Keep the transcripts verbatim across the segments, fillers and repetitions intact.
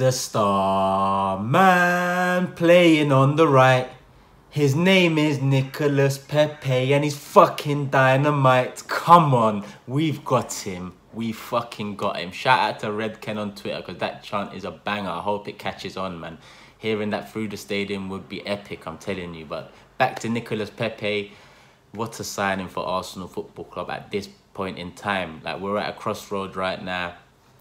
is a star man playing on the right. His name is Nicolas Pepe and he's fucking dynamite. Come on, we've got him. We fucking got him. Shout out to Redken on Twitter because that chant is a banger. I hope it catches on, man. Hearing that through the stadium would be epic, I'm telling you. But back to Nicolas Pepe. What a signing for Arsenal Football Club at this point in time. Like, we're at a crossroad right now.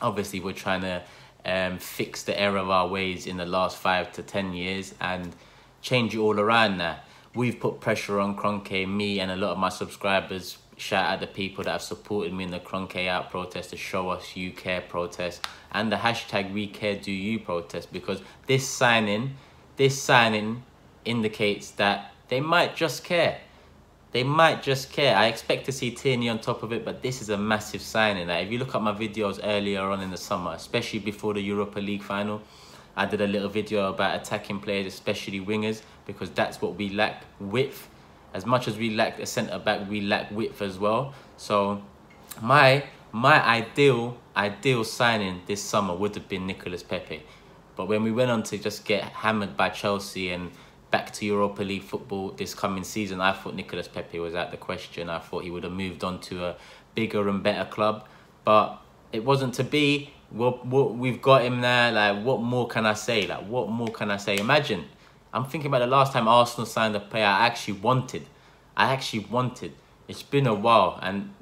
Obviously, we're trying to um, fix the error of our ways in the last five to ten years and change it all around now. We've put pressure on Kroenke, me and a lot of my subscribers. Shout out the people that have supported me in the Kroenke Out protest, the Show Us You Care protest, and the hashtag We Care Do You protest, because this signing, this signing indicates that they might just care. They might just care. I expect to see Tierney on top of it, but this is a massive signing. Like, if you look at my videos earlier on in the summer, especially before the Europa League final, I did a little video about attacking players, especially wingers, because that's what we lack, width. As much as we lack a centre-back, we lack width as well. So my my ideal ideal signing this summer would have been Nicolas Pepe. But when we went on to just get hammered by Chelsea and back to Europa League football this coming season, I thought Nicolas Pepe was out the question. I thought he would have moved on to a bigger and better club. But it wasn't to be. We'll, we'll, we've got him there. Like, what more can I say? Like, what more can I say? Imagine. I'm thinking about the last time Arsenal signed a player I actually wanted. I actually wanted. It's been a while, and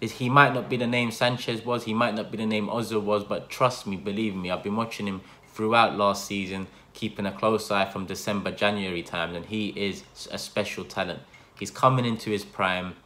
he might not be the name Sanchez was, he might not be the name Ozil was, but trust me, believe me, I've been watching him throughout last season, keeping a close eye from December, January times, and he is a special talent. He's coming into his prime.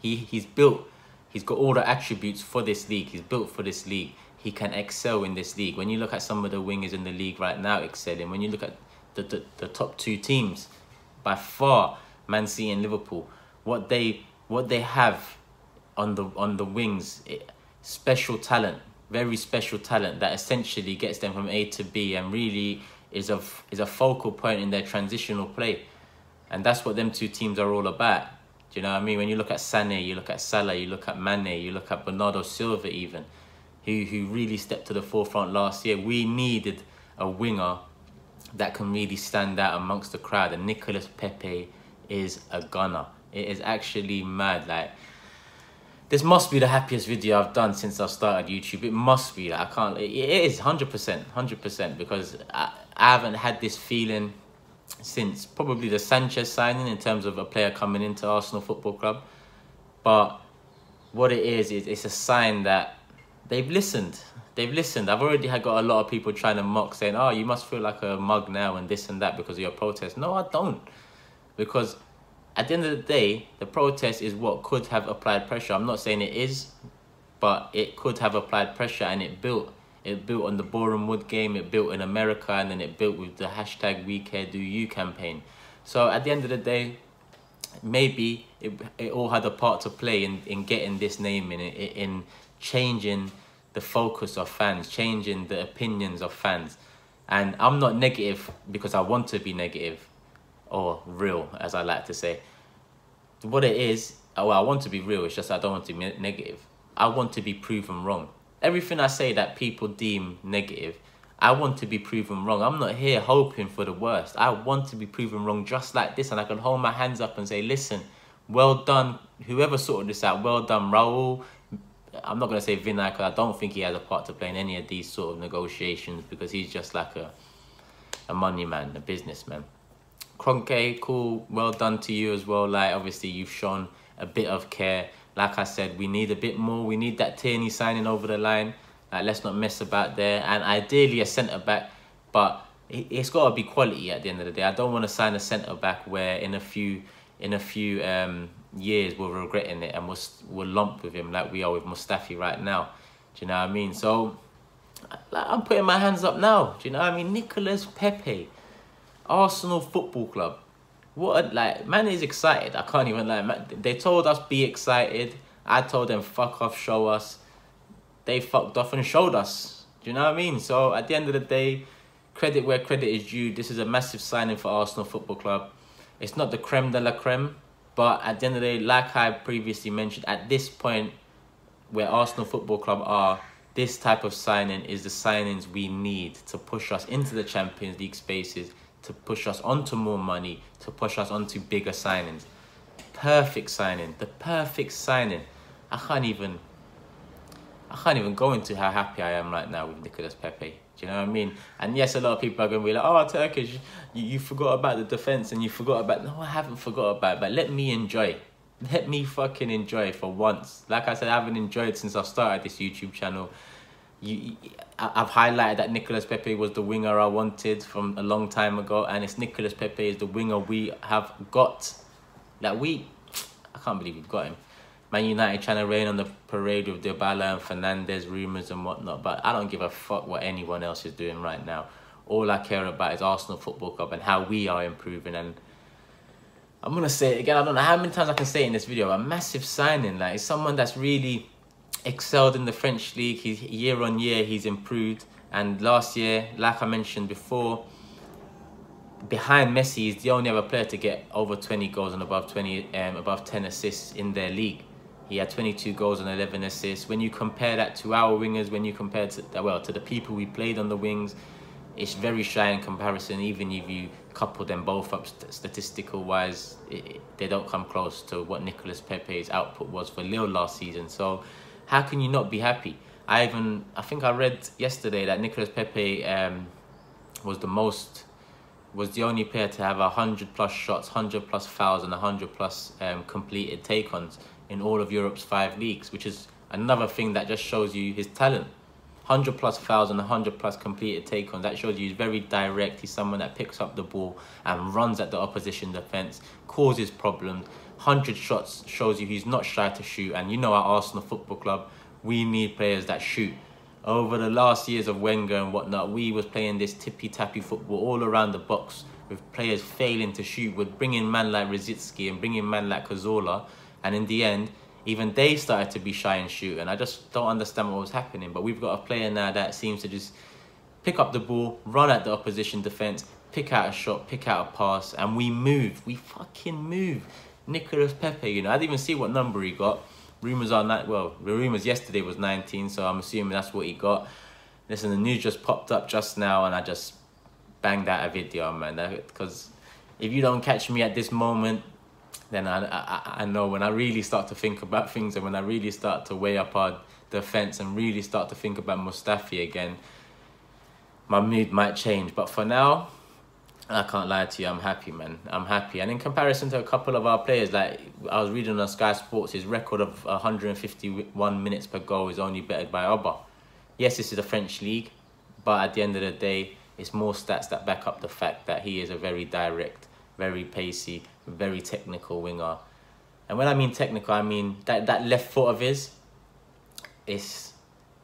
He, he's built. He's got all the attributes for this league. He's built for this league. He can excel in this league. When you look at some of the wingers in the league right now excelling, when you look at The, the, the top two teams by far, Man City and Liverpool, what they what they have on the on the wings, it, special talent, very special talent that essentially gets them from A to B and really is a is a focal point in their transitional play, and that's what them two teams are all about. Do you know what I mean? When you look at Sané, you look at Salah, you look at Mane, you look at Bernardo Silva even, who who really stepped to the forefront last year. We needed a winger that can really stand out amongst the crowd, and Nicolas Pepe is a gunner. It is actually mad. Like, this must be the happiest video I've done since I've started YouTube. It must be. Like, I can't. It is one hundred percent, one hundred percent, because I, I haven't had this feeling since probably the Sanchez signing in terms of a player coming into Arsenal Football Club. But what it is is it's a sign that they've listened. They've listened. I've already had got a lot of people trying to mock, saying, oh, you must feel like a mug now and this and that because of your protest. No, I don't. Because at the end of the day, the protest is what could have applied pressure. I'm not saying it is, but it could have applied pressure, and it built. It built on the Boreham Wood game, it built in America, and then it built with the hashtag We Care Do You campaign. So at the end of the day, maybe it, it all had a part to play in, in getting this name in, in changing the focus of fans, changing the opinions of fans. And I'm not negative because I want to be negative, or real, as I like to say. What it is, well, I want to be real, it's just I don't want to be negative. I want to be proven wrong. Everything I say that people deem negative, I want to be proven wrong. I'm not here hoping for the worst. I want to be proven wrong just like this, and I can hold my hands up and say, listen, well done, whoever sorted this out, well done, Raul. I'm not going to say Vinai, because I don't think he has a part to play in any of these sort of negotiations, because he's just like a a money man, a businessman. Kroenke, cool, well done to you as well. Like, obviously, you've shown a bit of care. Like I said, we need a bit more. We need that Tierney signing over the line. Like, let's not mess about there. And ideally a centre-back, but it's got to be quality at the end of the day. I don't want to sign a centre-back where in a few... in a few um, years we're regretting it and we're, we're lumped with him like we are with Mustafi right now. Do you know what I mean? So, like, I'm putting my hands up now. Do you know what I mean? Nicolas Pepe, Arsenal Football Club. What a, like, man is excited. I can't even lie. Man, they told us be excited. I told them fuck off, show us. They fucked off and showed us. Do you know what I mean? So at the end of the day, credit where credit is due. This is a massive signing for Arsenal Football Club. It's not the creme de la creme, but at the end of the day, like I previously mentioned, at this point where Arsenal Football Club are, this type of signing is the signings we need to push us into the Champions League spaces, to push us onto more money, to push us onto bigger signings. Perfect signing, the perfect signing. I can't even, I can't even go into how happy I am right now with Nicolas Pepe. Do you know what I mean? And yes, a lot of people are going to be like, oh, Turkish, you, you forgot about the defence and you forgot about... No, I haven't forgot about it, but let me enjoy. Let me fucking enjoy for once. Like I said, I haven't enjoyed since I've started this YouTube channel. You, I've highlighted that Nicolas Pepe was the winger I wanted from a long time ago, and it's Nicolas Pepe is the winger we have got. That we... I can't believe we've got him. Man United trying to rain on the parade with Dybala and Fernandez rumours and whatnot, but I don't give a fuck what anyone else is doing right now. All I care about is Arsenal Football Club and how we are improving. And I'm going to say it again, I don't know how many times I can say it in this video, a massive signing. Like, it's someone that's really excelled in the French league. He's, year on year, he's improved. And last year, like I mentioned before, behind Messi, he's the only other player to get over twenty goals and above twenty, um, above ten assists in their league. He had twenty-two goals and eleven assists. When you compare that to our wingers, when you compare to, well, to the people we played on the wings, it's very shy in comparison. Even if you couple them both up statistical-wise, they don't come close to what Nicolas Pepe's output was for Lille last season. So how can you not be happy? I even, I think I read yesterday that Nicolas Pepe um, was the most, was the only player to have one hundred plus shots, one hundred plus fouls and one hundred plus um, completed take-ons in all of Europe's five leagues, which is another thing that just shows you his talent. one hundred plus fouls and one hundred plus completed take-ons. That shows you he's very direct. He's someone that picks up the ball and runs at the opposition defence, causes problems. one hundred shots shows you he's not shy to shoot. And you know, at Arsenal Football Club, we need players that shoot. Over the last years of Wenger and whatnot, we was playing this tippy-tappy football all around the box with players failing to shoot. We're bringing man like Rosicki and bringing man like Cazorla. And in the end, even they started to be shy and shoot. And I just don't understand what was happening. But we've got a player now that seems to just pick up the ball, run at the opposition defence, pick out a shot, pick out a pass, and we move. We fucking move. Nicolas Pepe, you know, I didn't even see what number he got. Rumours are not, well, the rumours yesterday was nineteen, so I'm assuming that's what he got. Listen, the news just popped up just now, and I just banged out a video, man. Because if you don't catch me at this moment, then I, I, I know when I really start to think about things and when I really start to weigh up our defence and really start to think about Mustafi again, my mood might change. But for now, I can't lie to you, I'm happy, man. I'm happy. And in comparison to a couple of our players, like I was reading on Sky Sports, his record of one hundred fifty-one minutes per goal is only bettered by Aubameyang. Yes, this is the French league, but at the end of the day, it's more stats that back up the fact that he is a very direct, very pacey, very technical winger. And when I mean technical, I mean that, that left foot of his, it's,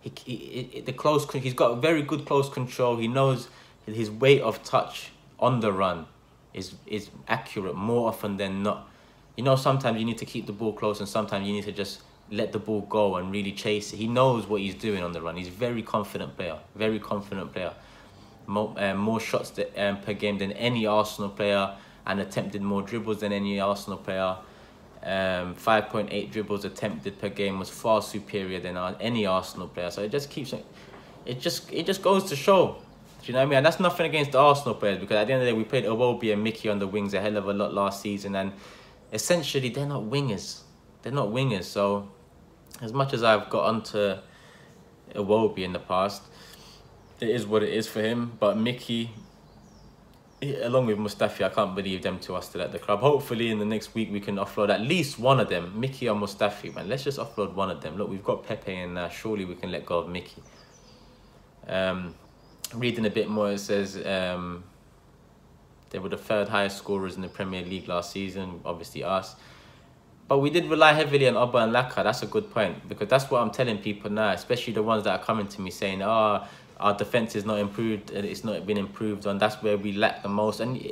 he, he, the close, he's got very good close control. He knows his weight of touch on the run is, is accurate more often than not. You know, sometimes you need to keep the ball close and sometimes you need to just let the ball go and really chase it. He knows what he's doing on the run. He's a very confident player, very confident player. More, uh, more shots that, um, per game than any Arsenal player, and attempted more dribbles than any Arsenal player. Um, five point eight dribbles attempted per game was far superior than any Arsenal player. So it just keeps, it just it just goes to show. Do you know what I mean? And that's nothing against the Arsenal players, because at the end of the day, we played Iwobi and Mickey on the wings a hell of a lot last season, and essentially they're not wingers. They're not wingers. So as much as I've got onto Iwobi in the past, it is what it is for him. But Mickey, along with Mustafi, I can't believe them two are still at the club. Hopefully in the next week we can offload at least one of them, Mickey or Mustafi, man. Let's just offload one of them. Look, we've got Pepe in now. Surely we can let go of Mickey. Um, reading a bit more, it says um, they were the third highest scorers in the Premier League last season, obviously us. But we did rely heavily on Aubameyang and Laka. That's a good point, because that's what I'm telling people now, especially the ones that are coming to me saying, oh, our defence is not improved, it's not been improved on, that's where we lack the most. And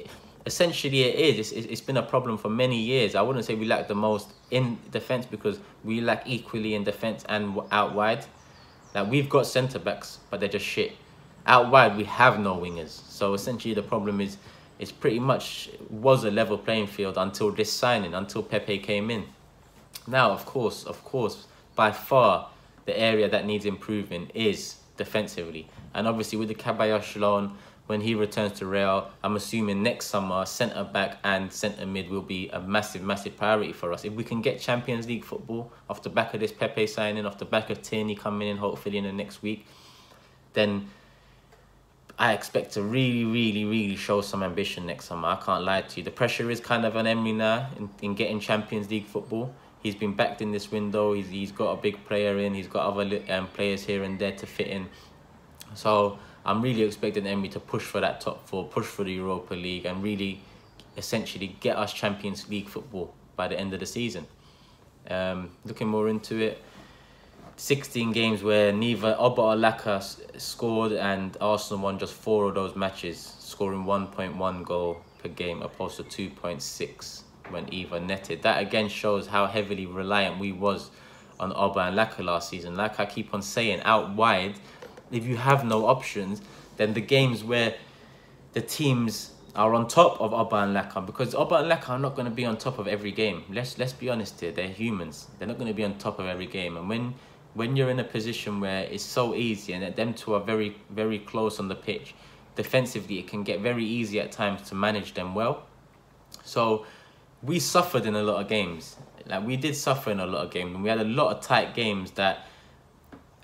essentially it is, it's, it's been a problem for many years. I wouldn't say we lack the most in defence, because we lack equally in defence and out wide. Like, we've got centre-backs, but they're just shit. Out wide, we have no wingers. So essentially the problem is, it's pretty much was a level playing field until this signing, until Pepe came in. Now, of course, of course, by far, the area that needs improvement is defensively. And obviously with the Caballos loan, when he returns to Real, I'm assuming next summer, centre-back and centre-mid will be a massive, massive priority for us. If we can get Champions League football off the back of this Pepe signing, off the back of Tierney coming in hopefully in the next week, then I expect to really, really, really show some ambition next summer. I can't lie to you. The pressure is kind of on Emery now in, in getting Champions League football. He's been backed in this window. He's, he's got a big player in. He's got other um, players here and there to fit in. So I'm really expecting Emery to push for that top four, push for the Europa League, and really essentially get us Champions League football by the end of the season. Um, looking more into it, sixteen games where neither Oba or Laka scored, and Arsenal won just four of those matches, scoring one point one goal per game opposed to two point six when either netted. That again shows how heavily reliant we was on Oba and Laka last season. Like I keep on saying, out wide, if you have no options, then the games where the teams are on top of Oba and Laka, because Oba and Laka are not going to be on top of every game. Let's let's be honest here. They're humans. They're not going to be on top of every game. And when when you're in a position where it's so easy and that them two are very very close on the pitch, defensively it can get very easy at times to manage them well. So we suffered in a lot of games. Like we did suffer in a lot of games, and we had a lot of tight games that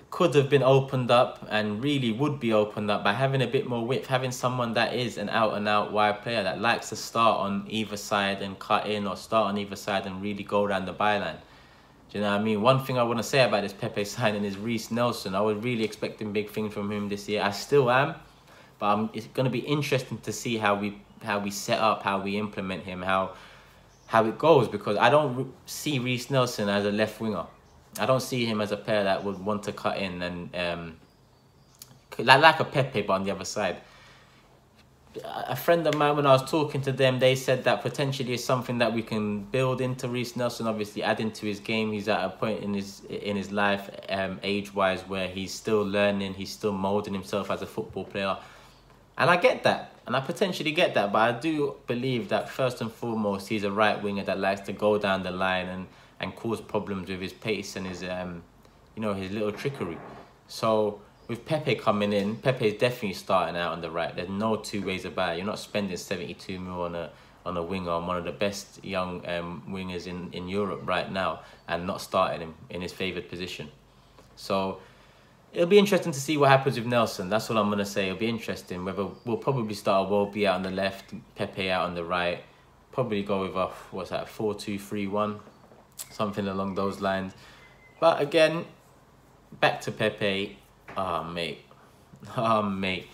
could have been opened up and really would be opened up by having a bit more width, having someone that is an out and out wide player that likes to start on either side and cut in, or start on either side and really go around the byline. Do you know what I mean? One thing I want to say about this Pepe signing is Reece Nelson. I was really expecting big things from him this year. I still am, but I'm, it's going to be interesting to see how we how we set up, how we implement him, how how it goes, because I don't see Reece Nelson as a left winger. I don't see him as a player that would want to cut in and um, like, like a Pepe, but on the other side. A friend of mine, when I was talking to them, they said that potentially is something that we can build into Reece Nelson, obviously add into his game. He's at a point in his in his life, um, age-wise, where he's still learning, he's still moulding himself as a football player. And I get that, and I potentially get that, but I do believe that first and foremost, he's a right winger that likes to go down the line and and cause problems with his pace and his, um, you know, his little trickery. So with Pepe coming in, Pepe is definitely starting out on the right. There's no two ways about it. You're not spending seventy-two mil on a on a winger, on one of the best young um, wingers in in Europe right now, and not starting him in his favoured position. So it'll be interesting to see what happens with Nelson. That's all I'm gonna say. It'll be interesting. Whether we'll probably start Iwobi out on the left, Pepe out on the right. Probably go with a what's that four two three one. Something along those lines. But again, back to Pepe. Ah, oh, mate. Ah, oh, mate.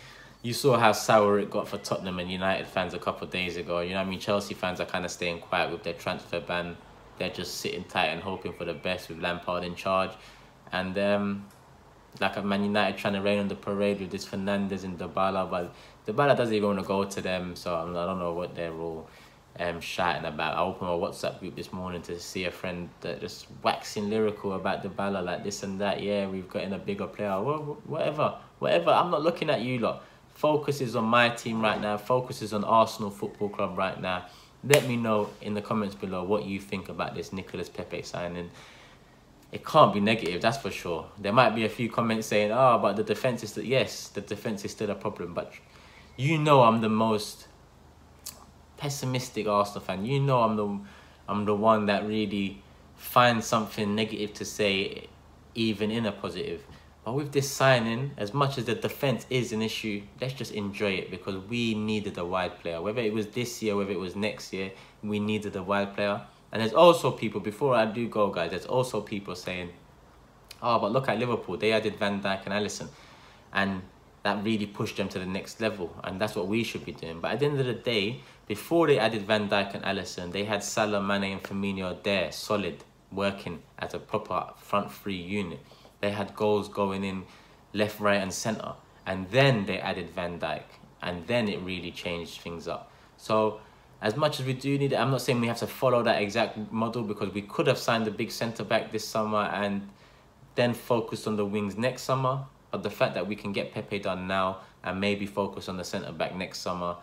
You saw how sour it got for Tottenham and United fans a couple of days ago. You know what I mean? Chelsea fans are kind of staying quiet with their transfer ban. They're just sitting tight and hoping for the best with Lampard in charge. And um, like a Man United trying to rain on the parade with this Fernandez and Dybala. But Dybala doesn't even want to go to them, so I don't know what their role Um, shouting about. I opened my WhatsApp group this morning to see a friend that just waxing lyrical about Dybala, like this and that. Yeah, we've gotten a bigger player. Well, whatever, whatever. I'm not looking at you lot. Focus is on my team right now. Focus is on Arsenal Football Club right now. Let me know in the comments below what you think about this Nicolas Pepe signing. It can't be negative, that's for sure. There might be a few comments saying, "Oh, but the defense is..." Yes, the defense is still a problem, but you know I'm the most pessimistic Arsenal fan. You know I'm the I'm the one that really finds something negative to say, even in a positive. But with this signing, as much as the defence is an issue, let's just enjoy it, because we needed a wide player. Whether it was this year, whether it was next year, we needed a wide player. And there's also people, before I do go guys, there's also people saying, "Oh, but look at Liverpool, they added Van Dijk and Alisson, and that really pushed them to the next level, and that's what we should be doing." But at the end of the day, before they added Van Dijk and Alisson, they had Salah, Mane and Firmino there, solid, working as a proper front three unit. They had goals going in left, right and centre. And then they added Van Dijk, and then it really changed things up. So as much as we do need it, I'm not saying we have to follow that exact model, because we could have signed a big centre-back this summer and then focused on the wings next summer. But the fact that we can get Pepe done now and maybe focus on the centre-back next summer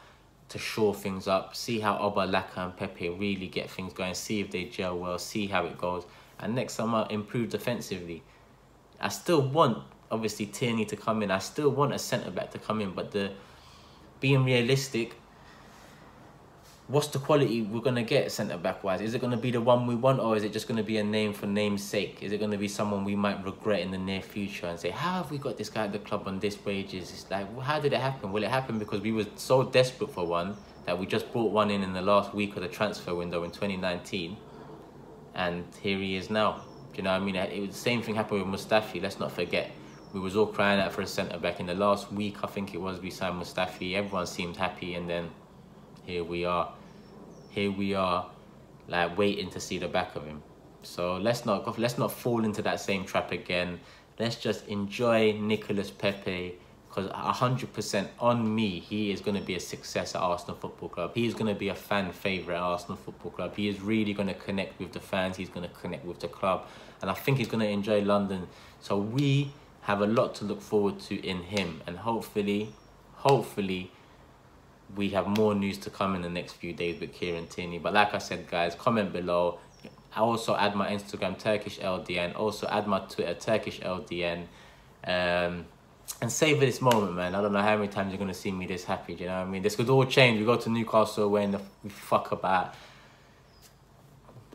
to shore things up, see how Oba, Laka and Pepe really get things going, see if they gel well, see how it goes, and next summer improve defensively. I still want, obviously, Tierney to come in. I still want a centre-back to come in. But the being realistic, what's the quality we're going to get centre-back-wise? Is it going to be the one we want, or is it just going to be a name for name's sake? Is it going to be someone we might regret in the near future and say, how have we got this guy at the club on this wages? It's like, how did it happen? Well, it happened because we were so desperate for one that we just brought one in in the last week of the transfer window in twenty nineteen. And here he is now. Do you know what I mean? It was the same thing happened with Mustafi, let's not forget. We was all crying out for a centre-back. In the last week, I think it was, we signed Mustafi. Everyone seemed happy, and then here we are. Here we are, like, waiting to see the back of him. So let's not, let's not fall into that same trap again. Let's just enjoy Nicolas Pepe, because one hundred percent on me, he is going to be a success at Arsenal Football Club. He is going to be a fan favourite at Arsenal Football Club. He is really going to connect with the fans. He's going to connect with the club. And I think he's going to enjoy London. So we have a lot to look forward to in him. And hopefully, hopefully, we have more news to come in the next few days with Kieran Tierney. But like I said, guys, comment below. I also add my Instagram, Turkish L D N. Also add my Twitter, Turkish L D N. Um... And savour this moment, man. I don't know how many times you're going to see me this happy, do you know what I mean? This could all change. We go to Newcastle away and the fuck about.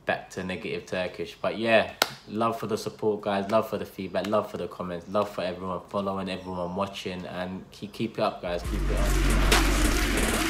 Back to negative Turkish. But yeah, love for the support, guys. Love for the feedback. Love for the comments. Love for everyone following, everyone watching. And keep, keep it up, guys. Keep it up.